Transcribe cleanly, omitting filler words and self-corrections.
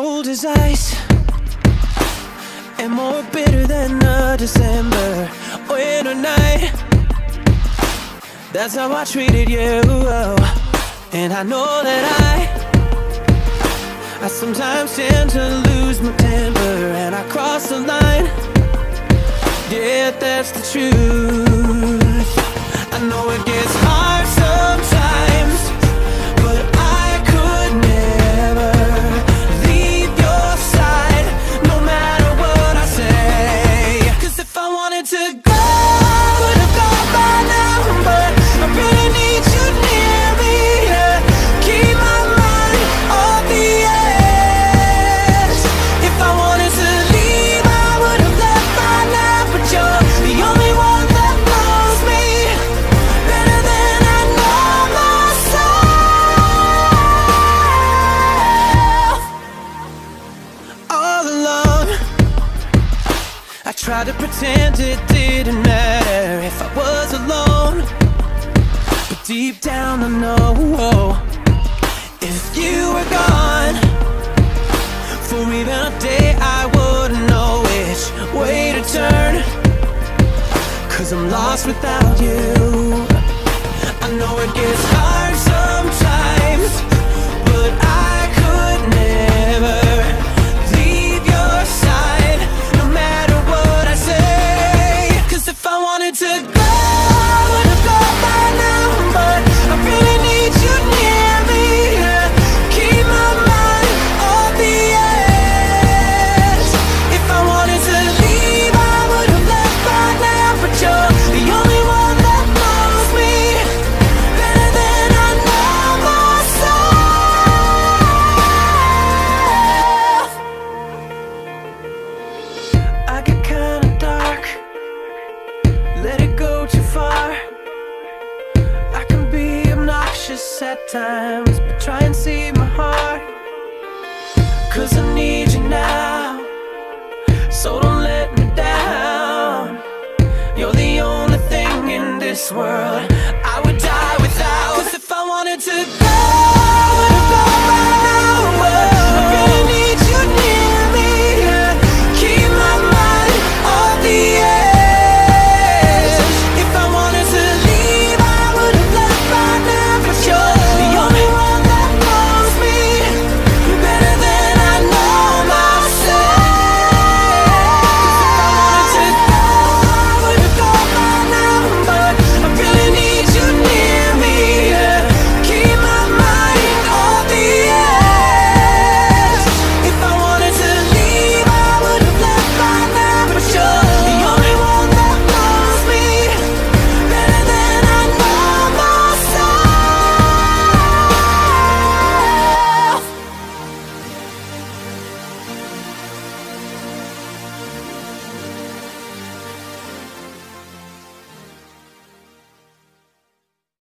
cold as ice and more bitter than a December winter night. That's how I treated you, and I know that I sometimes tend to lose my temper and I cross the line. Yeah, that's the truth. I know it gets hard sometimes, but I could never leave your side, no matter what I say. 'Cause if I wanted to go, I would've gone by now, but I really need you near me, yeah. Keep my mind off the edge. If I wanted to leave, I would've left by now, but you're the only one that knows me better than I know myself. All alone, I tried to pretend it didn't matter if I was alone. Deep down I know, if you were gone for even a day, I wouldn't know which way to turn, 'cause I'm lost without you. I know it gets hard sometimes, but I could never leave your side, no matter what I say. 'Cause if I wanted to go, at times, but try and save my heart, 'cause I need you now, so don't let me down. You're the only thing in this world